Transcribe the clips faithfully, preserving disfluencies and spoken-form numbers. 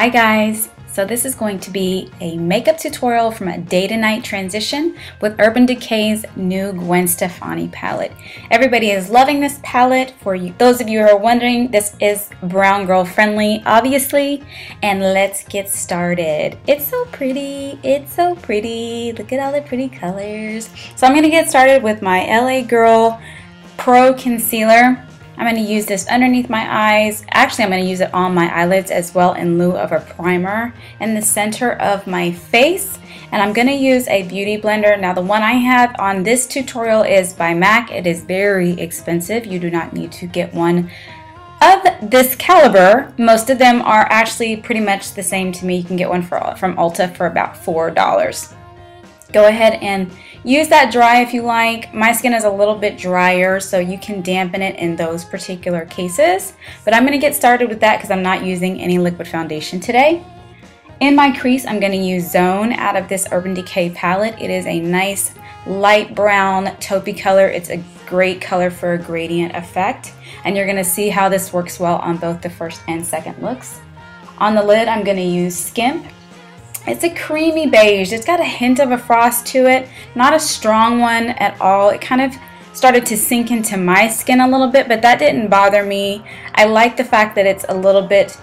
Hi guys, so this is going to be a makeup tutorial from a day to night transition with Urban Decay's new Gwen Stefani palette. Everybody is loving this palette. For you, those of you who are wondering, this is brown girl friendly, obviously, and let's get started. It's so pretty, it's so pretty. Look at all the pretty colors. So I'm gonna get started with my L A Girl Pro Concealer. I'm going to use this underneath my eyes. Actually, I'm going to use it on my eyelids as well in lieu of a primer in the center of my face. And I'm going to use a beauty blender. Now, the one I have on this tutorial is by MAC. It is very expensive. You do not need to get one of this caliber. Most of them are actually pretty much the same to me. You can get one for, from Ulta for about four dollars. Go ahead and use that dry if you like. My skin is a little bit drier, so you can dampen it in those particular cases. But I'm going to get started with that because I'm not using any liquid foundation today. In my crease, I'm going to use Zone out of this Urban Decay palette. It is a nice light brown taupey color. It's a great color for a gradient effect. And you're going to see how this works well on both the first and second looks. On the lid, I'm going to use Skimp. It's a creamy beige. It's got a hint of a frost to it, not a strong one at all. It kind of started to sink into my skin a little bit, but that didn't bother me. I like the fact that it's a little bit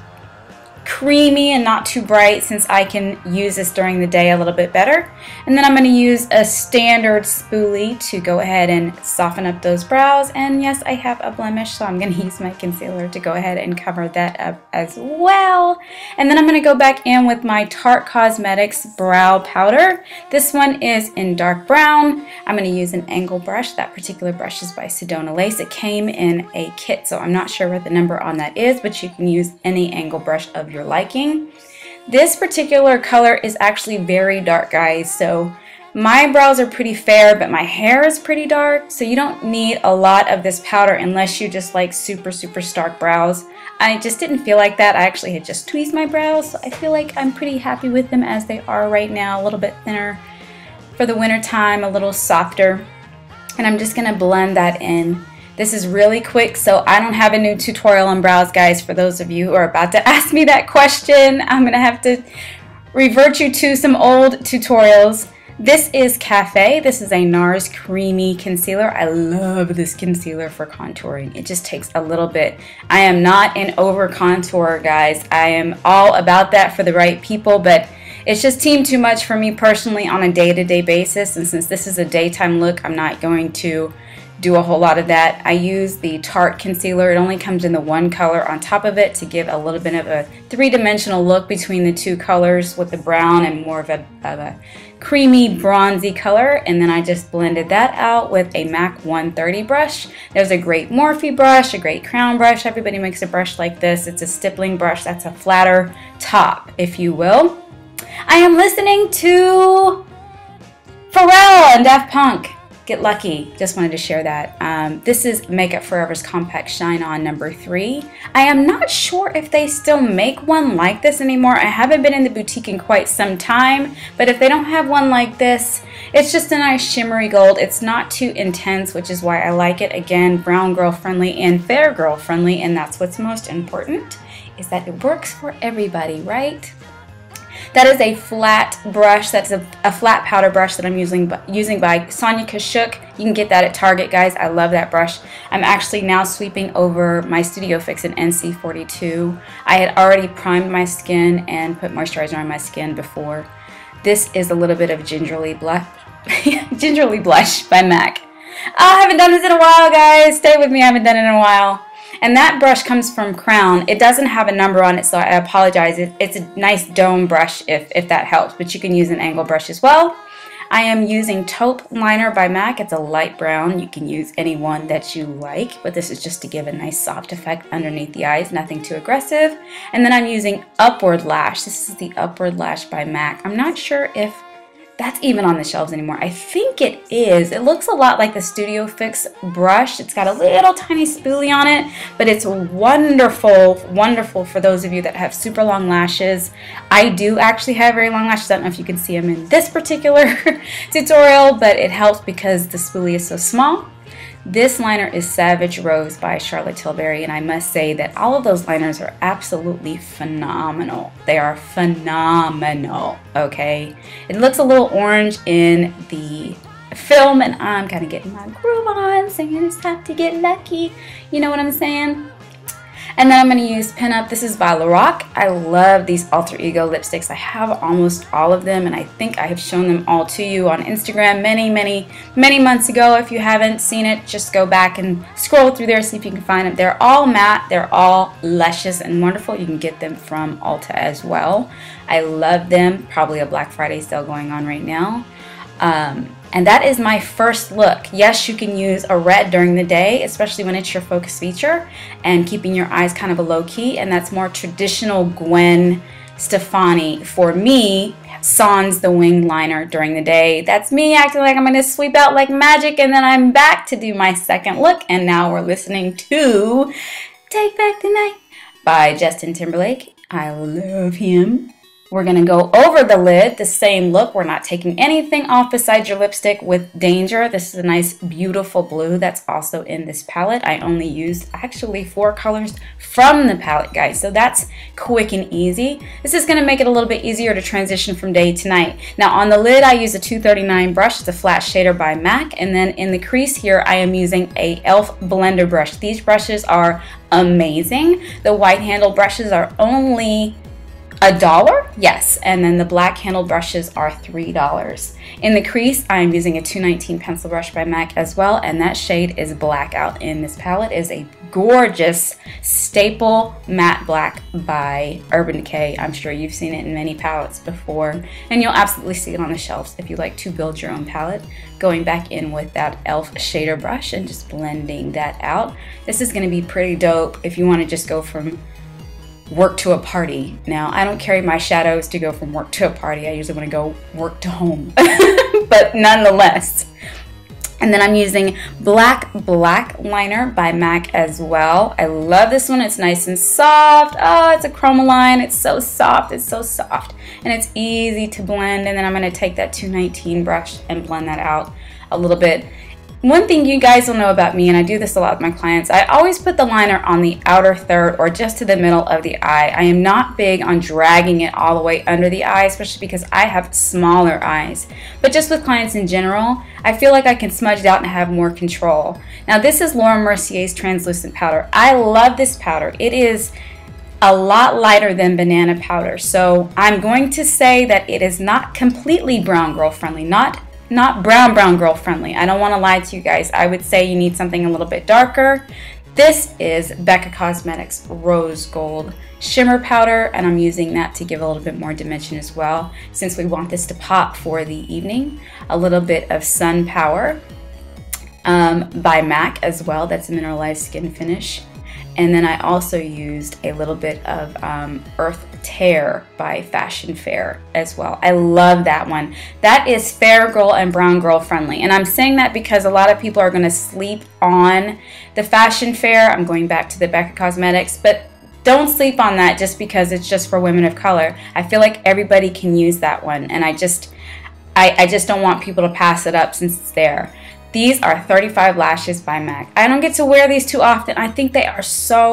creamy and not too bright, since I can use this during the day a little bit better. And then I'm going to use a standard spoolie to go ahead and soften up those brows. And yes, I have a blemish, so I'm going to use my concealer to go ahead and cover that up as well. And then I'm going to go back in with my Tarte Cosmetics brow powder. This one is in dark brown. I'm going to use an angle brush. That particular brush is by Sedona Lace. It came in a kit, so I'm not sure what the number on that is, but you can use any angle brush of your liking. This particular color is actually very dark, guys, so my brows are pretty fair, but my hair is pretty dark, so you don't need a lot of this powder unless you just like super super stark brows. I just didn't feel like that. I actually had just tweezed my brows, so I feel like I'm pretty happy with them as they are right now. A little bit thinner for the winter time, a little softer, and I'm just gonna blend that in. This is really quick, so I don't have a new tutorial on brows, guys. For those of you who are about to ask me that question, I'm gonna have to revert you to some old tutorials. This is Cafe. This is a NARS creamy concealer. I love this concealer for contouring. It just takes a little bit. I am not an over contourer, guys. I am all about that for the right people, but it's just team too much for me personally on a day-to-day basis. And since this is a daytime look, I'm not going to do a whole lot of that. I use the Tarte concealer. It only comes in the one color on top of it to give a little bit of a three-dimensional look between the two colors, with the brown and more of a, of a creamy bronzy color. And then I just blended that out with a MAC one thirty brush. There's a great Morphe brush, a great Crown brush. Everybody makes a brush like this. It's a stippling brush. That's a flatter top, if you will. I am listening to Pharrell and Daft Punk. Get lucky. Just wanted to share that. Um, this is Makeup Forever's Compact Shine On number three. I am not sure if they still make one like this anymore. I haven't been in the boutique in quite some time, but if they don't have one like this, it's just a nice shimmery gold. It's not too intense, which is why I like it. Again, brown girl friendly and fair girl friendly, and that's what's most important, is that it works for everybody, right? That is a flat brush. That's a, a flat powder brush that I'm using, using by Sonia Kashuk. You can get that at Target, guys. I love that brush. I'm actually now sweeping over my Studio Fix in N C forty-two. I had already primed my skin and put moisturizer on my skin before. This is a little bit of Gingerly Blush, Gingerly Blush by MAC. Oh, I haven't done this in a while, guys. Stay with me. I haven't done it in a while. And that brush comes from Crown. It doesn't have a number on it, so I apologize. It, it's a nice dome brush if, if that helps, but you can use an angle brush as well. I am using Taupe Liner by MAC. It's a light brown. You can use any one that you like, but this is just to give a nice soft effect underneath the eyes, nothing too aggressive. And then I'm using Upward Lash. This is the Upward Lash by MAC. I'm not sure if that's even on the shelves anymore. I think it is. It looks a lot like the Studio Fix brush. It's got a little tiny spoolie on it, but it's wonderful, wonderful for those of you that have super long lashes. I do actually have very long lashes. I don't know if you can see them in this particular tutorial, but it helps because the spoolie is so small. This liner is Savage Rose by Charlotte Tilbury, and I must say that all of those liners are absolutely phenomenal. They are phenomenal, okay? It looks a little orange in the film, and I'm kind of getting my groove on, saying it's time to get lucky. You know what I'm saying? And then I'm going to use Pin Up. This is by LORAC. I love these Alter Ego lipsticks. I have almost all of them, and I think I have shown them all to you on Instagram many, many, many months ago. If you haven't seen it, just go back and scroll through there, see if you can find them. They're all matte. They're all luscious and wonderful. You can get them from Ulta as well. I love them. Probably a Black Friday sale going on right now. Um, and that is my first look. Yes, you can use a red during the day, especially when it's your focus feature and keeping your eyes kind of a low key, and that's more traditional Gwen Stefani. For me, sans the wing liner during the day. That's me acting like I'm going to sweep out like magic, and then I'm back to do my second look, and now we're listening to Take Back the Night by Justin Timberlake. I love him. We're going to go over the lid, the same look. We're not taking anything off besides your lipstick with Danger. This is a nice, beautiful blue that's also in this palette. I only used actually four colors from the palette, guys, so that's quick and easy. This is going to make it a little bit easier to transition from day to night. Now, on the lid, I use a two thirty-nine brush. It's a flat shader by MAC. And then in the crease here, I am using a e l f blender brush. These brushes are amazing. The white handle brushes are only a dollar, yes, and then the black handle brushes are three dollars. In the crease, I'm using a two nineteen pencil brush by MAC as well, and that shade is Blackout. In this palette is a gorgeous staple matte black by Urban Decay. I'm sure you've seen it in many palettes before, and you'll absolutely see it on the shelves if you like to build your own palette. Going back in with that e l f shader brush and just blending that out. This is going to be pretty dope if you want to just go from work to a party. Now, I don't carry my shadows to go from work to a party. I usually want to go work to home, but nonetheless. And then I'm using Black Black Liner by MAC as well. I love this one. It's nice and soft. Oh, it's a chroma line. It's so soft. It's so soft. And it's easy to blend. And then I'm going to take that two nineteen brush and blend that out a little bit. One thing you guys will know about me, and I do this a lot with my clients, I always put the liner on the outer third or just to the middle of the eye. I am not big on dragging it all the way under the eye, especially because I have smaller eyes. But just with clients in general, I feel like I can smudge it out and have more control. Now, this is Laura Mercier's translucent powder. I love this powder. It is a lot lighter than banana powder, so I'm going to say that it is not completely brown girl friendly, not Not brown, brown girl friendly. I don't want to lie to you guys. I would say you need something a little bit darker. This is Becca Cosmetics Rose Gold Shimmer Powder, and I'm using that to give a little bit more dimension as well, since we want this to pop for the evening. A little bit of Sun Power um, by MAC as well. That's a mineralized skin finish. And then I also used a little bit of um, Earth Tear by Fashion Fair as well. I love that one. That is fair girl and brown girl friendly. And I'm saying that because a lot of people are going to sleep on the Fashion Fair. I'm going back to the Becca Cosmetics, but don't sleep on that just because it's just for women of color. I feel like everybody can use that one. And I just, I, I just don't want people to pass it up since it's there. These are thirty-five Lashes by MAC. I don't get to wear these too often. I think they are so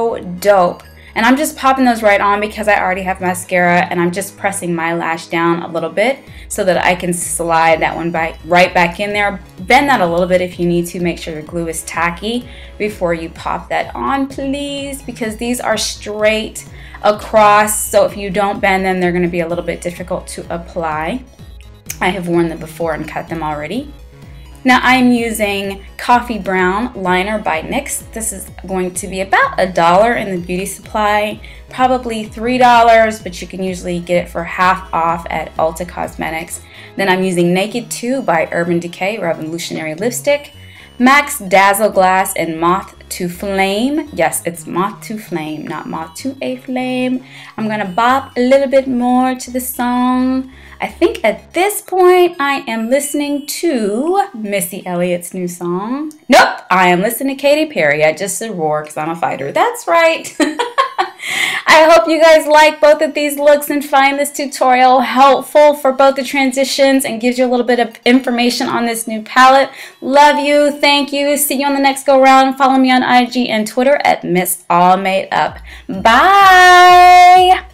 dope. And I'm just popping those right on because I already have mascara, and I'm just pressing my lash down a little bit so that I can slide that one by, right back in there. Bend that a little bit if you need to. Make sure your glue is tacky before you pop that on, please, because these are straight across. So if you don't bend them, they're going to be a little bit difficult to apply. I have worn them before and cut them already. Now I'm using Coffee Brown Liner by NYX. This is going to be about a dollar in the beauty supply, probably three dollars, but you can usually get it for half off at Ulta Cosmetics. Then I'm using Naked two by Urban Decay Revolutionary Lipstick, MAC's Dazzle Glass, and Moth to Flame. Yes, it's Moth to Flame, not Moth to a Flame. I'm gonna bop a little bit more to the song. I think at this point I am listening to Missy Elliott's new song. Nope, I am listening to Katy Perry. I just said roar because I'm a fighter. That's right. I hope you guys like both of these looks and find this tutorial helpful for both the transitions and gives you a little bit of information on this new palette. Love you. Thank you. See you on the next go round. Follow me on I G and Twitter at Miss All Made Up. Bye.